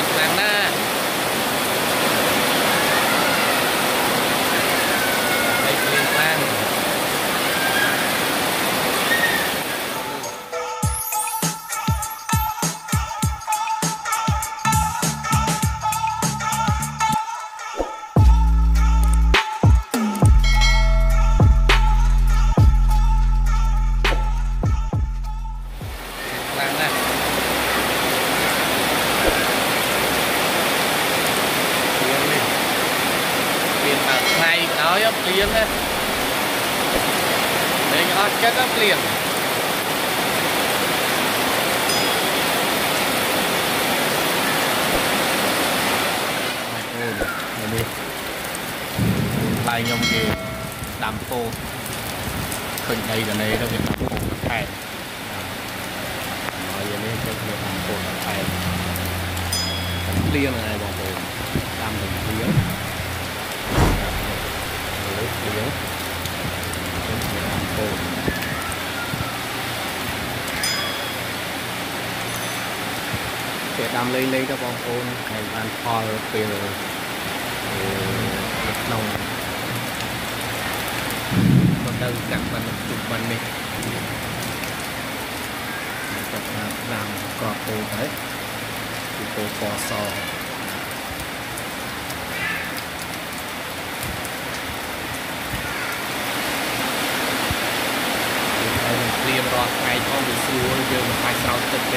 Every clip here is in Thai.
ลี่ยนทางหน้าไปเปลี่ยนทางก็เปลี่ยนลายยมเกลดำโตขึ้นในกันในก็เป็นดำโตกับไทยน้อยอย่างนี้ก็เป็นดำโตกับไทยเปลี่ยนอะไรบอกเลยดำเป็นเปลี่ยนเปลี่ยนเกิดดำเลยๆก็บองโอนแข่งกันพอเปลี่ยนลงก็เดินจากมันจุดมันนี่จากดำก็โตไปโตฟอซอเปลี่ยนรอไก่ทองดูซูเยอะไปสาวเตเต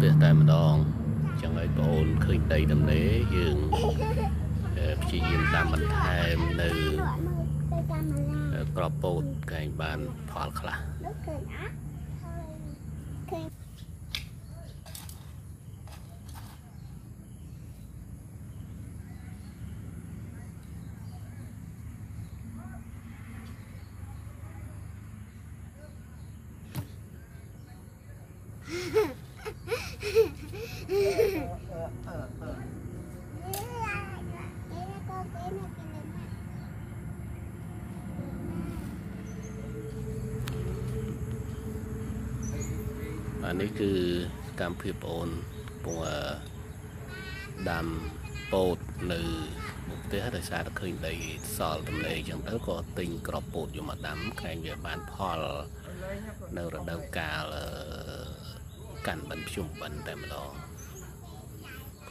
Biết tại mình đòn chẳng ai bồn khơi đầy đầm lễ dường chỉ nhìn làm mình thèm từ cropot cái bàn phật làอันนี้คือการเพียบโอนปวดดำปวดหรือบุกเตะแต่ชาตะคืนใดสอดตำเลยจังเต้ก็ติงกรอบปวดอยู่มาดำแข่งเดือดบานพอลเนื้อระดับกาลกันบรรจุบรรแต่มาลองก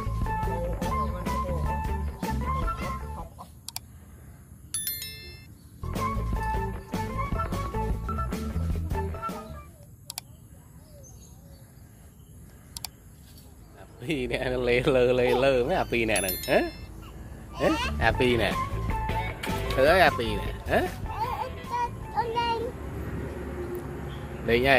โอ้โอ้มันโอ้ท็อปพี่เนี่ยเลยไม่อาปีเนี่ยหนึ่งฮะอาปีเนี่ยเธออาปีเนี่ยฮะเลยไง